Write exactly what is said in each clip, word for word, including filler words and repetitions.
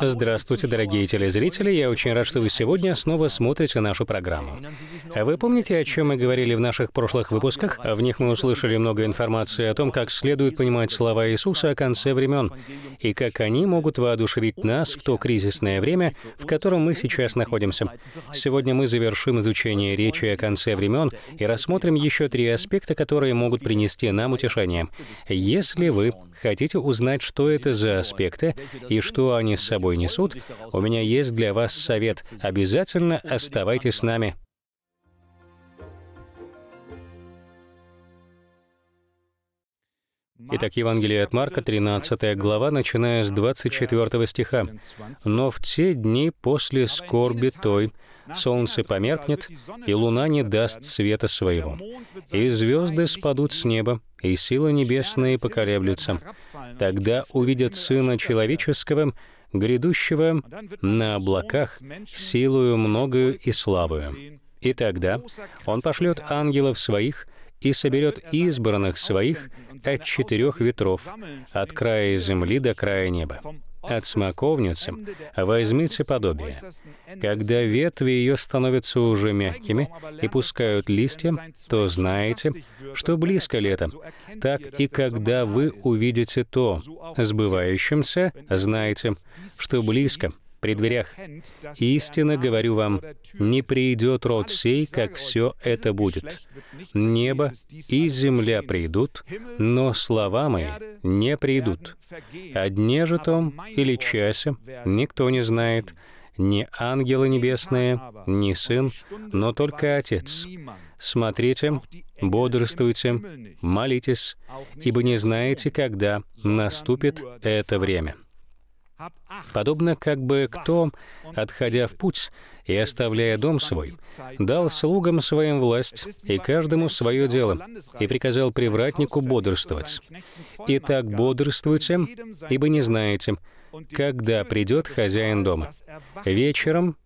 Здравствуйте, дорогие телезрители. Я очень рад, что вы сегодня снова смотрите нашу программу. Вы помните, о чем мы говорили в наших прошлых выпусках? В них мы услышали много информации о том, как следует понимать слова Иисуса о конце времен, и как они могут воодушевить нас в то кризисное время, в котором мы сейчас находимся. Сегодня мы завершим изучение речи о конце времен и рассмотрим еще три аспекта, которые могут принести нам утешение. Если вы хотите узнать, что это за аспекты и что они с собой несут, у меня есть для вас совет. Обязательно оставайтесь с нами. Итак, Евангелие от Марка, тринадцатая глава, начиная с двадцать четвёртого стиха. «Но в те дни после скорби той солнце померкнет, и луна не даст света своего, и звезды спадут с неба, и силы небесные поколеблются. Тогда увидят Сына Человеческого, грядущего на облаках, силою многою и славою. И тогда Он пошлет ангелов Своих и соберет избранных Своих от четырех ветров, от края земли до края неба. От смоковницы возьмите подобие. Когда ветви ее становятся уже мягкими и пускают листья, то знаете, что близко лето. Так и когда вы увидите то сбывающимся, знаете, что близко, при дверях. Истинно говорю вам, не придет род сей, как все это будет. Небо и земля придут, но слова мои не придут. О дне же том или часе никто не знает, ни ангелы небесные, ни сын, но только Отец. Смотрите, бодрствуйте, молитесь, ибо не знаете, когда наступит это время». Подобно как бы кто, отходя в путь и оставляя дом свой, дал слугам своим власть и каждому свое дело, и приказал привратнику бодрствовать. Итак, бодрствуйте, ибо не знаете, когда придет хозяин дома. Вечером,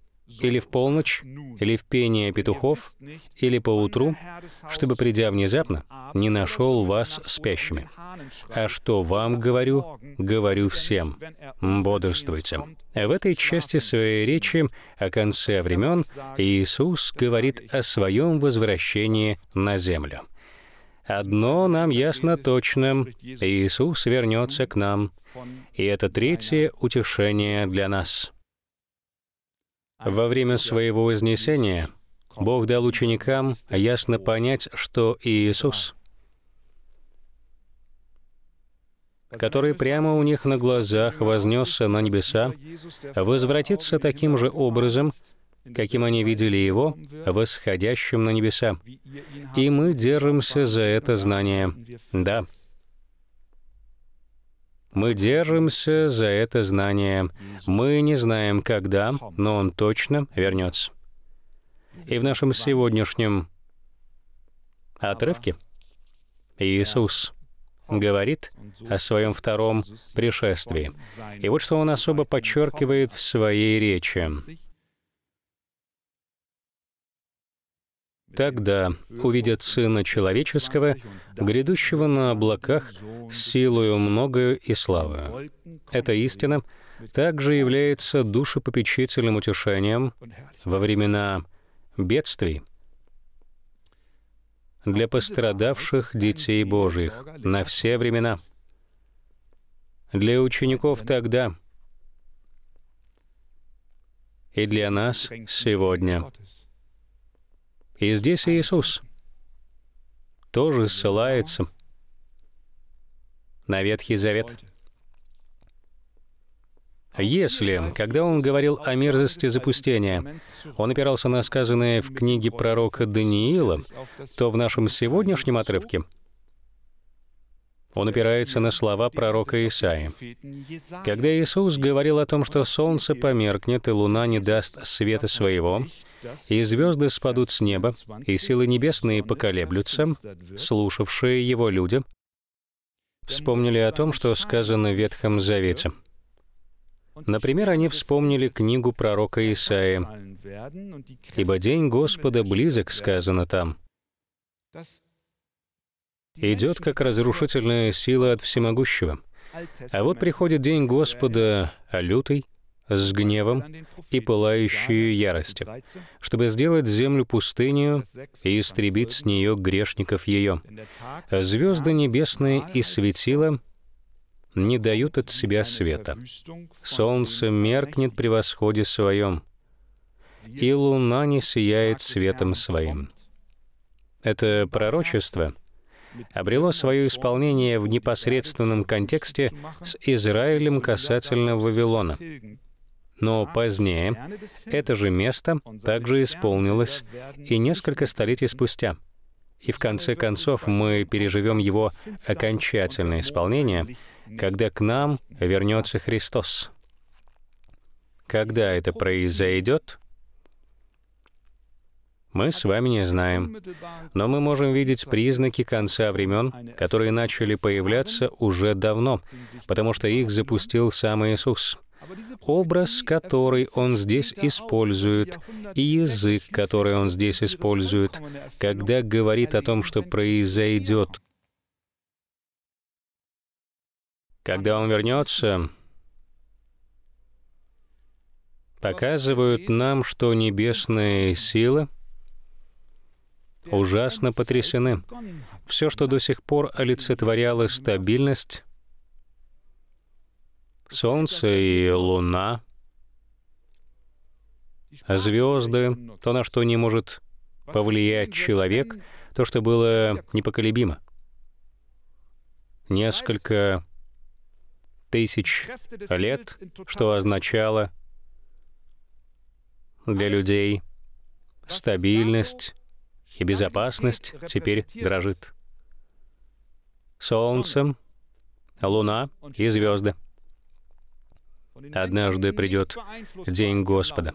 или в полночь, или в пение петухов, или поутру, чтобы, придя внезапно, не нашел вас спящими. А что вам говорю, говорю всем. Бодрствуйте». В этой части своей речи о конце времен Иисус говорит о своем возвращении на землю. Одно нам ясно точно — Иисус вернется к нам. И это третье утешение для нас. Во время Своего Вознесения Бог дал ученикам ясно понять, что Иисус, который прямо у них на глазах вознесся на небеса, возвратится таким же образом, каким они видели Его, восходящим на небеса. И мы держимся за это знание. Да. Мы держимся за это знание. Мы не знаем, когда, но Он точно вернется. И в нашем сегодняшнем отрывке Иисус говорит о Своем втором пришествии. И вот что Он особо подчеркивает в Своей речи. «Тогда увидят Сына Человеческого, грядущего на облаках, силою многою и славою». Эта истина также является душепопечительным утешением во времена бедствий для пострадавших детей Божьих на все времена. Для учеников тогда и для нас сегодня. И здесь Иисус тоже ссылается на Ветхий Завет. Если, когда Он говорил о мерзости запустения, Он опирался на сказанное в книге пророка Даниила, то в нашем сегодняшнем отрывке Он опирается на слова пророка Исаии. Когда Иисус говорил о том, что солнце померкнет, и луна не даст света своего, и звезды спадут с неба, и силы небесные поколеблются, слушавшие Его люди вспомнили о том, что сказано в Ветхом Завете. Например, они вспомнили книгу пророка Исаии, «Ибо день Господа близок», сказано там. «Идет, как разрушительная сила от всемогущего. А вот приходит день Господа, лютый, с гневом и пылающей яростью, чтобы сделать землю пустынею и истребить с нее грешников ее. Звезды небесные и светила не дают от себя света. Солнце меркнет при восходе своем, и луна не сияет светом своим. Это пророчество обрело свое исполнение в непосредственном контексте с Израилем касательно Вавилона. Но позднее это же место также исполнилось и несколько столетий спустя. И в конце концов мы переживем его окончательное исполнение, когда к нам вернется Христос. Когда это произойдет, мы с вами не знаем, но мы можем видеть признаки конца времен, которые начали появляться уже давно, потому что их запустил сам Иисус. Образ, который Он здесь использует, и язык, который Он здесь использует, когда говорит о том, что произойдет. Когда Он вернется, показывают нам, что небесные силы ужасно потрясены. Все, что до сих пор олицетворяло стабильность, солнце и луна, звезды, то, на что не может повлиять человек, то, что было непоколебимо. Несколько тысяч лет, что означало для людей стабильность и безопасность, теперь дрожит. Солнце, луна и звезды. Однажды придет день Господа.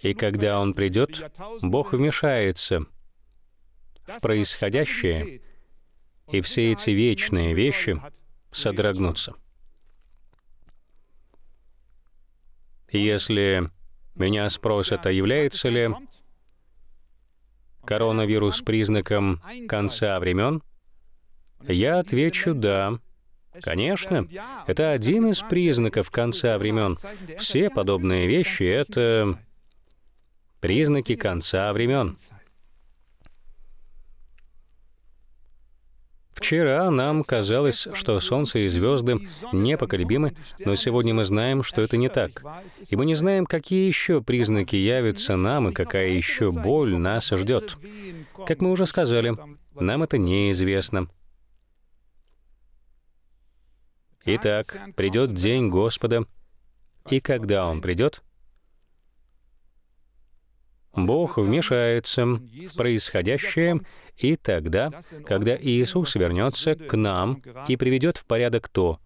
И когда Он придет, Бог вмешается в происходящее, и все эти вечные вещи содрогнутся. Если меня спросят, а является ли коронавирус признаком конца времен, я отвечу «да». Конечно, это один из признаков конца времен. Все подобные вещи — это признаки конца времен. Вчера нам казалось, что Солнце и звезды непоколебимы, но сегодня мы знаем, что это не так. И мы не знаем, какие еще признаки явятся нам и какая еще боль нас ждет. Как мы уже сказали, нам это неизвестно. Итак, придет день Господа, и когда Он придет, Бог вмешается в происходящее, и тогда, когда Иисус вернется к нам и приведет в порядок то,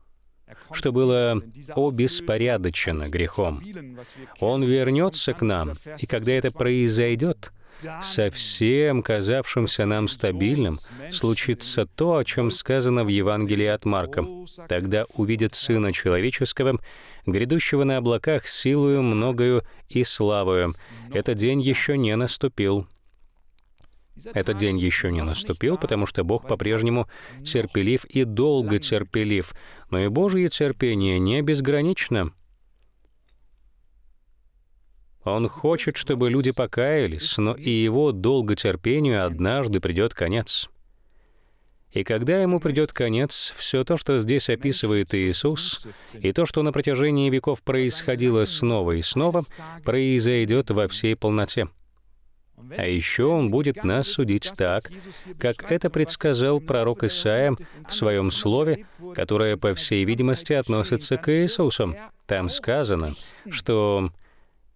что было обеспорядочено грехом. Он вернется к нам, и когда это произойдет, со всем казавшимся нам стабильным случится то, о чем сказано в Евангелии от Марка. Тогда увидят Сына Человеческого, грядущего на облаках силою многою и славою. Этот день еще не наступил. Этот день еще не наступил, потому что Бог по-прежнему терпелив и долго терпелив. Но и Божье терпение не безгранично. Он хочет, чтобы люди покаялись, но и Его долготерпению однажды придет конец. И когда Ему придет конец, все то, что здесь описывает Иисус, и то, что на протяжении веков происходило снова и снова, произойдет во всей полноте. А еще Он будет нас судить так, как это предсказал пророк Исаия в своем слове, которое, по всей видимости, относится к Иисусу. Там сказано, что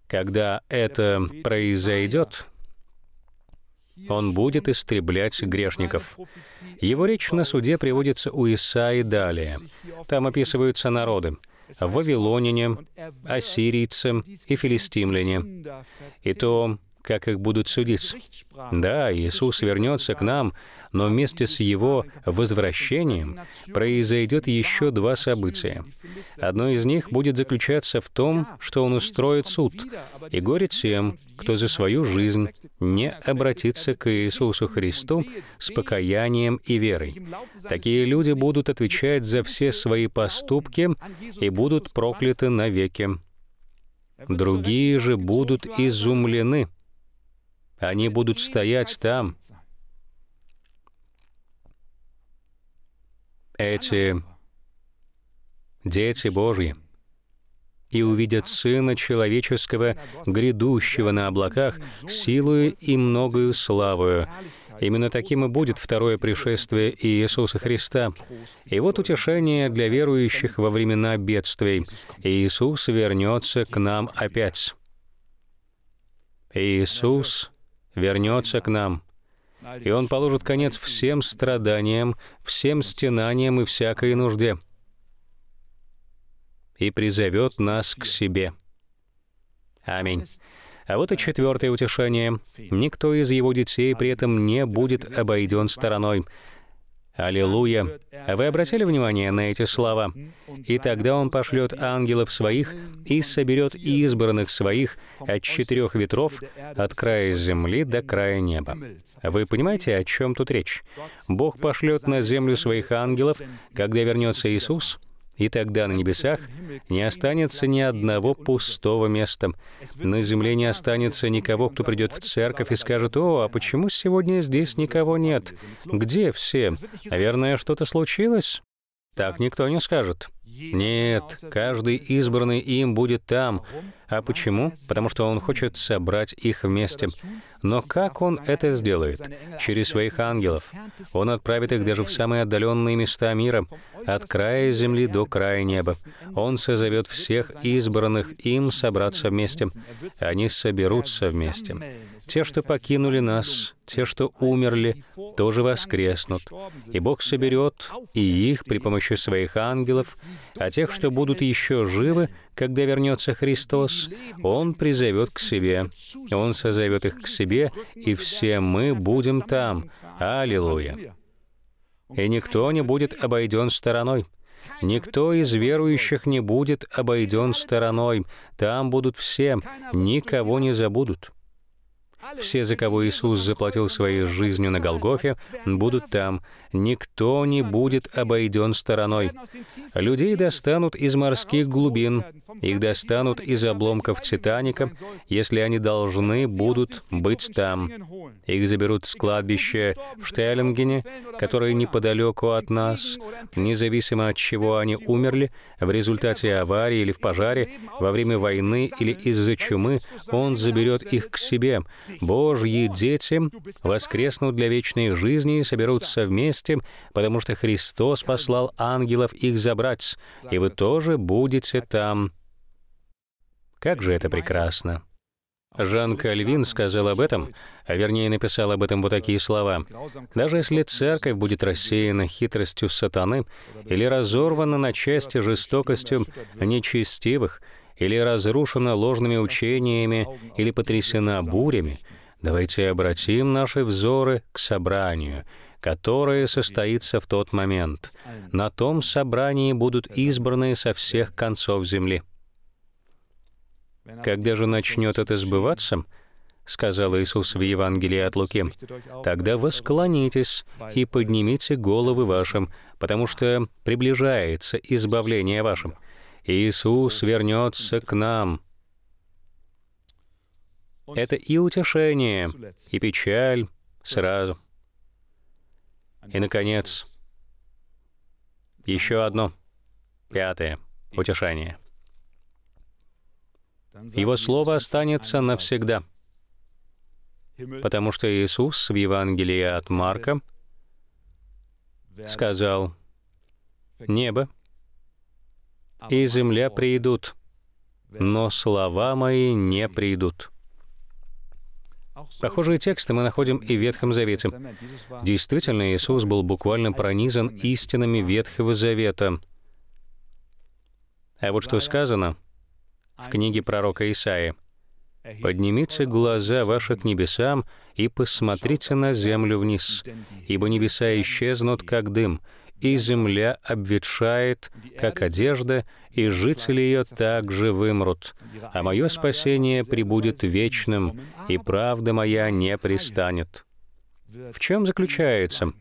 когда это произойдет, Он будет истреблять грешников. Его речь на суде приводится у Исаии далее. Там описываются народы: вавилоняне, ассирийцы и филистимляне. И то, как их будут судить. Да, Иисус вернется к нам, но вместе с Его возвращением произойдет еще два события. Одно из них будет заключаться в том, что Он устроит суд, и горе тем, кто за свою жизнь не обратится к Иисусу Христу с покаянием и верой. Такие люди будут отвечать за все свои поступки и будут прокляты навеки. Другие же будут изумлены. Они будут стоять там. Эти дети Божьи и увидят Сына Человеческого, грядущего на облаках, силою и многою славою. Именно таким и будет второе пришествие Иисуса Христа. И вот утешение для верующих во времена бедствий. Иисус вернется к нам опять. Иисус вернется к нам. И Он положит конец всем страданиям, всем стенаниям и всякой нужде. И призовет нас к себе. Аминь. А вот и четвертое утешение. Никто из Его детей при этом не будет обойден стороной. Аллилуйя! Вы обратили внимание на эти слова? «И тогда Он пошлет ангелов Своих и соберет избранных Своих от четырех ветров, от края земли до края неба». Вы понимаете, о чем тут речь? Бог пошлет на землю Своих ангелов, когда вернется Иисус, и тогда на небесах не останется ни одного пустого места. На земле не останется никого, кто придет в церковь и скажет: «О, а почему сегодня здесь никого нет? Где все? Наверное, что-то случилось?» Так никто не скажет. Нет, каждый избранный им будет там. А почему? Потому что Он хочет собрать их вместе. Но как Он это сделает? Через Своих ангелов. Он отправит их даже в самые отдаленные места мира, от края земли до края неба. Он созовет всех избранных им собраться вместе. Они соберутся вместе. Те, что покинули нас, те, что умерли, тоже воскреснут. И Бог соберет и их при помощи Своих ангелов, а тех, что будут еще живы, когда вернется Христос, Он призовет к Себе. Он созовет их к Себе, и все мы будем там. Аллилуйя! И никто не будет обойден стороной. Никто из верующих не будет обойден стороной. Там будут все, никого не забудут. Все, за кого Иисус заплатил Своей жизнью на Голгофе, будут там. Никто не будет обойден стороной. Людей достанут из морских глубин, их достанут из обломков Титаника, если они должны будут быть там. Их заберут с кладбища в Штеллингене, которое неподалеку от нас, независимо от чего они умерли, в результате аварии или в пожаре, во время войны или из-за чумы, Он заберет их к Себе. Божьи дети воскреснут для вечной жизни и соберутся вместе, потому что Христос послал ангелов их забрать, и вы тоже будете там. Как же это прекрасно! Жан Кальвин сказал об этом, а вернее написал об этом вот такие слова. «Даже если церковь будет рассеяна хитростью сатаны или разорвана на части жестокостью нечестивых, или разрушена ложными учениями, или потрясена бурями, давайте обратим наши взоры к собранию, которое состоится в тот момент. На том собрании будут избраны со всех концов земли». «Когда же начнет это сбываться, — сказал Иисус в Евангелии от Луки, — тогда восклонитесь и поднимите головы вашим, потому что приближается избавление вашим». Иисус вернется к нам. Это и утешение, и печаль сразу. И, наконец, еще одно, пятое утешение. Его слово останется навсегда, потому что Иисус в Евангелии от Марка сказал: «Небо и земля придут, но слова Мои не придут». Похожие тексты мы находим и в Ветхом Завете. Действительно, Иисус был буквально пронизан истинами Ветхого Завета. А вот что сказано в книге пророка Исаии. Поднимите глаза ваши к небесам и посмотрите на землю вниз, ибо небеса исчезнут, как дым, и земля обветшает, как одежда, и жители ее также вымрут. А мое спасение пребудет вечным, и правда моя не пристанет». В чем заключается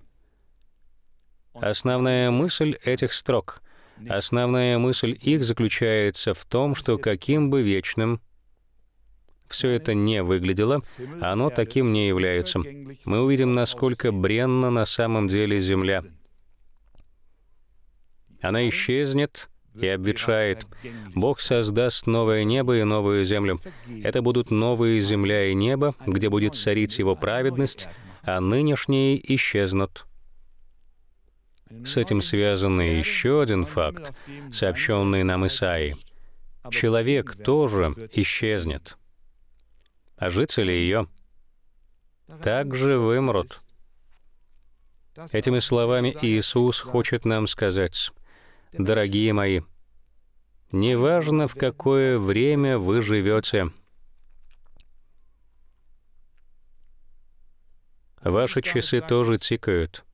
основная мысль этих строк? Основная мысль их заключается в том, что каким бы вечным все это не выглядело, оно таким не является. Мы увидим, насколько бренна на самом деле земля. Она исчезнет и обветшает. Бог создаст новое небо и новую землю. Это будут новые земля и небо, где будет царить его праведность, а нынешние исчезнут. С этим связан еще один факт, сообщенный нам Исаии. Человек тоже исчезнет, а жители ее также вымрут. Этими словами Иисус хочет нам сказать: «Дорогие мои, неважно, в какое время вы живете, ваши часы тоже тикают.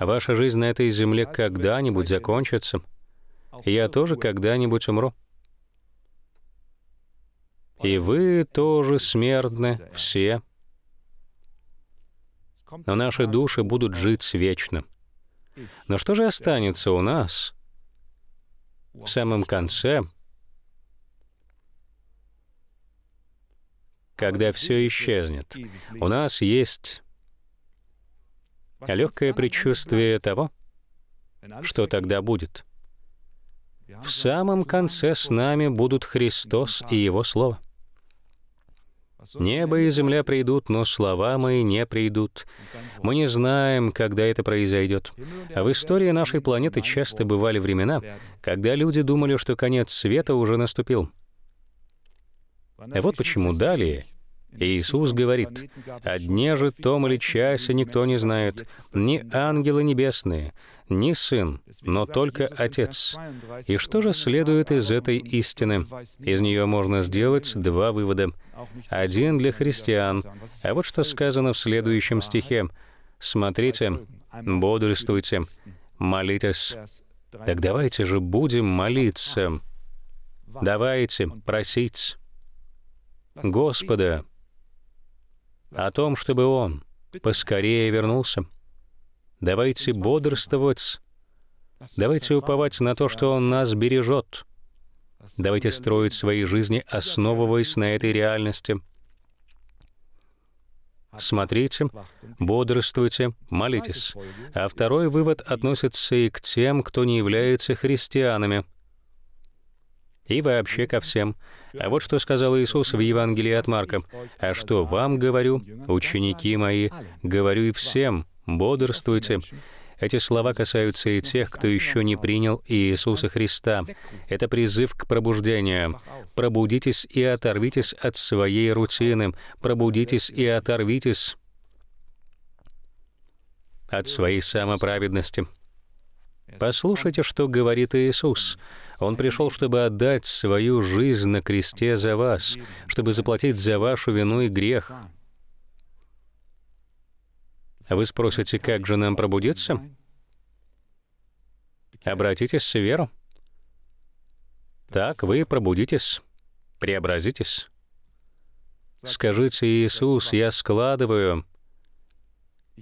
Ваша жизнь на этой земле когда-нибудь закончится. Я тоже когда-нибудь умру. И вы тоже смертны все. Но наши души будут жить вечно. Но что же останется у нас в самом конце, когда все исчезнет? У нас есть легкое предчувствие того, что тогда будет. В самом конце с нами будут Христос и Его Слово. Небо и земля придут, но слова мои не придут. Мы не знаем, когда это произойдет. А в истории нашей планеты часто бывали времена, когда люди думали, что конец света уже наступил. А вот почему далее Иисус говорит: «О дне же том или часе никто не знает, ни ангелы небесные, ни Сын, но только Отец». И что же следует из этой истины? Из нее можно сделать два вывода. Один для христиан, а вот что сказано в следующем стихе: «Смотрите, бодрствуйте, молитесь». Так давайте же будем молиться. Давайте просить Господа о том, чтобы Он поскорее вернулся. Давайте бодрствовать, давайте уповать на то, что Он нас бережет. Давайте строить свои жизни, основываясь на этой реальности. Смотрите, бодрствуйте, молитесь. А второй вывод относится и к тем, кто не является христианами, и вообще ко всем. А вот что сказал Иисус в Евангелии от Марка: «А что вам говорю, ученики мои, говорю и всем, бодрствуйте». Эти слова касаются и тех, кто еще не принял Иисуса Христа. Это призыв к пробуждению. «Пробудитесь и оторвитесь от своей рутины, пробудитесь и оторвитесь от своей самоправедности». Послушайте, что говорит Иисус. Он пришел, чтобы отдать свою жизнь на кресте за вас, чтобы заплатить за вашу вину и грех. А вы спросите, как же нам пробудиться? Обратитесь в веру. Так вы пробудитесь, преобразитесь. Скажите: «Иисус, я складываю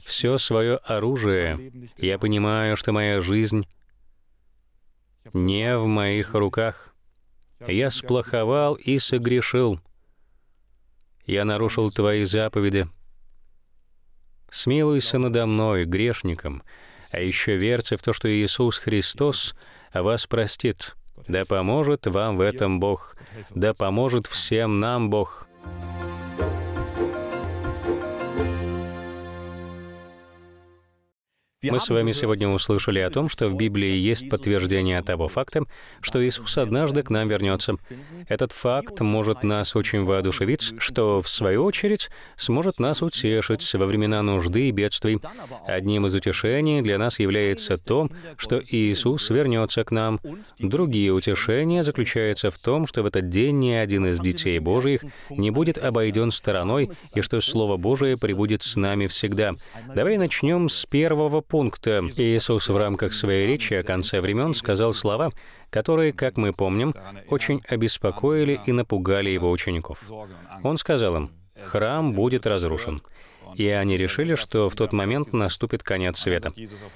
все свое оружие. Я понимаю, что моя жизнь не в моих руках. Я сплоховал и согрешил. Я нарушил Твои заповеди. Смилуйся надо мной, грешником, а еще верьте в то, что Иисус Христос вас простит. Да поможет вам в этом Бог, да поможет всем нам Бог». Мы с вами сегодня услышали о том, что в Библии есть подтверждение того факта, что Иисус однажды к нам вернется. Этот факт может нас очень воодушевить, что, в свою очередь, сможет нас утешить во времена нужды и бедствий. Одним из утешений для нас является то, что Иисус вернется к нам. Другие утешения заключаются в том, что в этот день ни один из детей Божьих не будет обойден стороной, и что Слово Божие пребудет с нами всегда. Давай начнем с первого пункта. Иисус в рамках своей речи о конце времен сказал слова, которые, как мы помним, очень обеспокоили и напугали его учеников. Он сказал им: «Храм будет разрушен». И они решили, что в тот момент наступит конец света.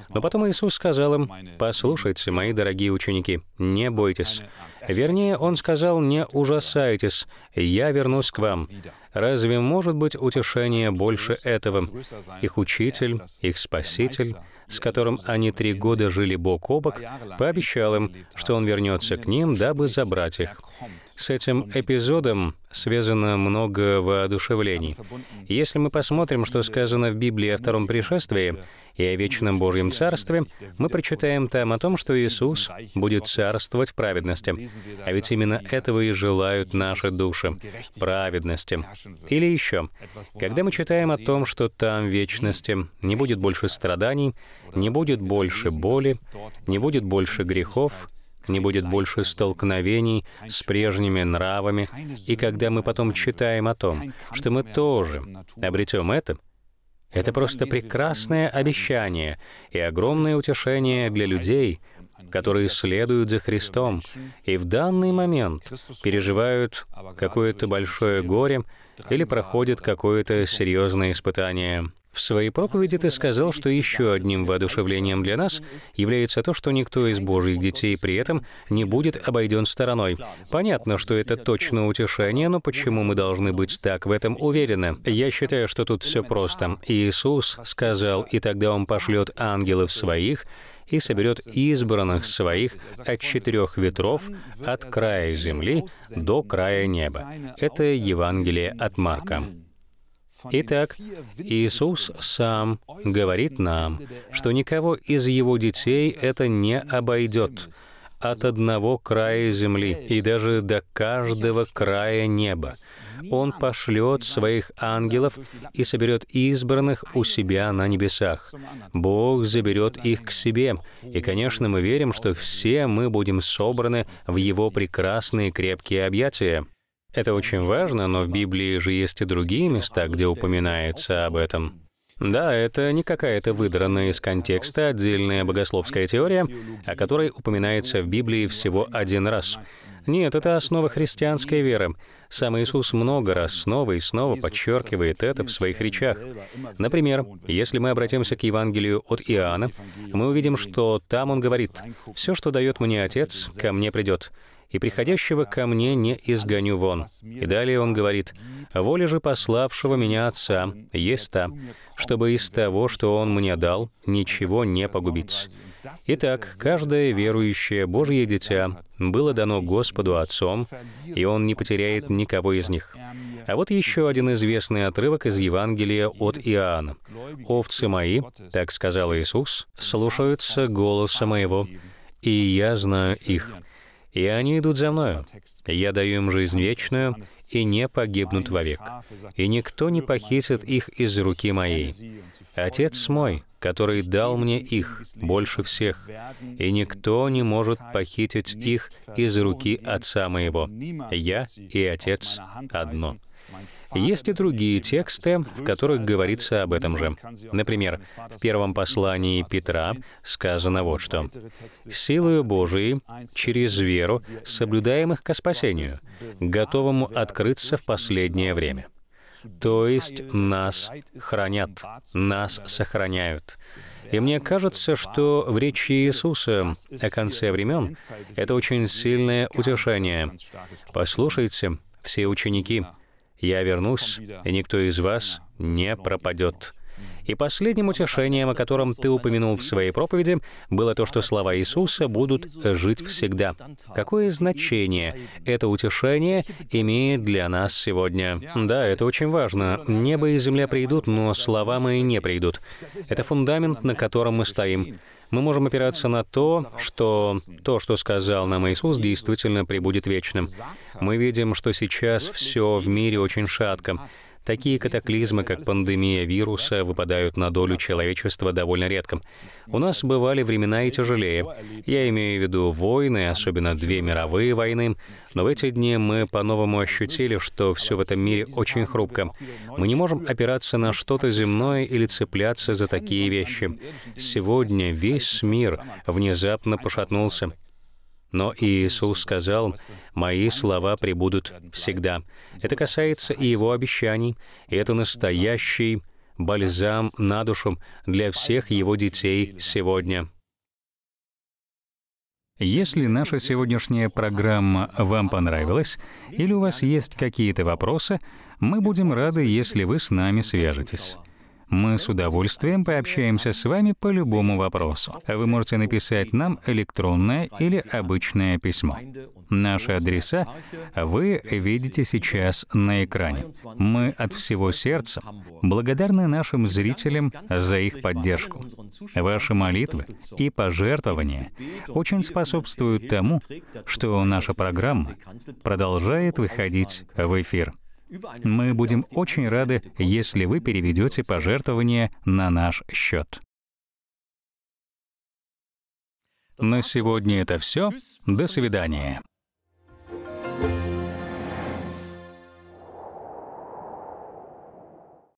Но потом Иисус сказал им: «Послушайте, мои дорогие ученики, не бойтесь». Вернее, Он сказал: «Не ужасайтесь, я вернусь к вам». Разве может быть утешение больше этого? Их Учитель, их Спаситель, с которым они три года жили бок о бок, пообещал им, что Он вернется к ним, дабы забрать их. С этим эпизодом связано много воодушевлений. Если мы посмотрим, что сказано в Библии о Втором пришествии и о Вечном Божьем Царстве, мы прочитаем там о том, что Иисус будет царствовать в праведности. А ведь именно этого и желают наши души — праведности. Или еще, когда мы читаем о том, что там в вечности не будет больше страданий, не будет больше боли, не будет больше грехов, не будет больше столкновений с прежними нравами, и когда мы потом читаем о том, что мы тоже обретем это, это просто прекрасное обещание и огромное утешение для людей, которые следуют за Христом и в данный момент переживают какое-то большое горе или проходят какое-то серьезное испытание. В своей проповеди ты сказал, что еще одним воодушевлением для нас является то, что никто из Божьих детей при этом не будет обойден стороной. Понятно, что это точно утешение, но почему мы должны быть так в этом уверены? Я считаю, что тут все просто. Иисус сказал: «И тогда Он пошлет ангелов Своих, и соберет избранных Своих от четырех ветров, от края земли до края неба». Это Евангелие от Марка. Итак, Иисус сам говорит нам, что никого из Его детей это не обойдет. От одного края земли и даже до каждого края неба. Он пошлет Своих ангелов и соберет избранных у Себя на небесах. Бог заберет их к Себе. И, конечно, мы верим, что все мы будем собраны в Его прекрасные крепкие объятия. Это очень важно, но в Библии же есть и другие места, где упоминается об этом. Да, это не какая-то выдранная из контекста отдельная богословская теория, о которой упоминается в Библии всего один раз. Нет, это основа христианской веры. Сам Иисус много раз снова и снова подчеркивает это в Своих речах. Например, если мы обратимся к Евангелию от Иоанна, мы увидим, что там Он говорит: «Все, что дает Мне Отец, ко Мне придет, и приходящего ко Мне не изгоню вон». И далее Он говорит: «Воля же пославшего Меня Отца есть та, чтобы из того, что Он Мне дал, ничего не погубить». Итак, каждое верующее Божье дитя было дано Господу Отцом, и Он не потеряет никого из них. А вот еще один известный отрывок из Евангелия от Иоанна. «Овцы Мои, так сказал Иисус, слушаются голоса Моего, и Я знаю их. И они идут за Мною. Я даю им жизнь вечную, и не погибнут вовек. И никто не похитит их из руки Моей. Отец Мой, который дал Мне их, больше всех, и никто не может похитить их из руки Отца Моего. Я и Отец одно». Есть и другие тексты, в которых говорится об этом же. Например, в первом послании Петра сказано вот что: «Силою Божией, через веру, соблюдаемых ко спасению, готовому открыться в последнее время». То есть нас хранят, нас сохраняют. И мне кажется, что в речи Иисуса о конце времен это очень сильное утешение. «Послушайте, все ученики, Я вернусь, и никто из вас не пропадет». И последним утешением, о котором ты упомянул в своей проповеди, было то, что слова Иисуса будут жить всегда. Какое значение это утешение имеет для нас сегодня? Да, это очень важно. Небо и земля придут, но слова мои не придут. Это фундамент, на котором мы стоим. Мы можем опираться на то, что то, что сказал нам Иисус, действительно пребудет вечным. Мы видим, что сейчас все в мире очень шатко. Такие катаклизмы, как пандемия вируса, выпадают на долю человечества довольно редко. У нас бывали времена и тяжелее. Я имею в виду войны, особенно две мировые войны. Но в эти дни мы по-новому ощутили, что все в этом мире очень хрупко. Мы не можем опираться на что-то земное или цепляться за такие вещи. Сегодня весь мир внезапно пошатнулся. Но Иисус сказал, «Мои слова пребудут всегда». Это касается и Его обещаний, и это настоящий бальзам на душу для всех Его детей сегодня. Если наша сегодняшняя программа вам понравилась, или у вас есть какие-то вопросы, мы будем рады, если вы с нами свяжетесь. Мы с удовольствием пообщаемся с вами по любому вопросу. Вы можете написать нам электронное или обычное письмо. Наши адреса вы видите сейчас на экране. Мы от всего сердца благодарны нашим зрителям за их поддержку. Ваши молитвы и пожертвования очень способствуют тому, что наша программа продолжает выходить в эфир. Мы будем очень рады, если вы переведете пожертвование на наш счет. На сегодня это все. До свидания.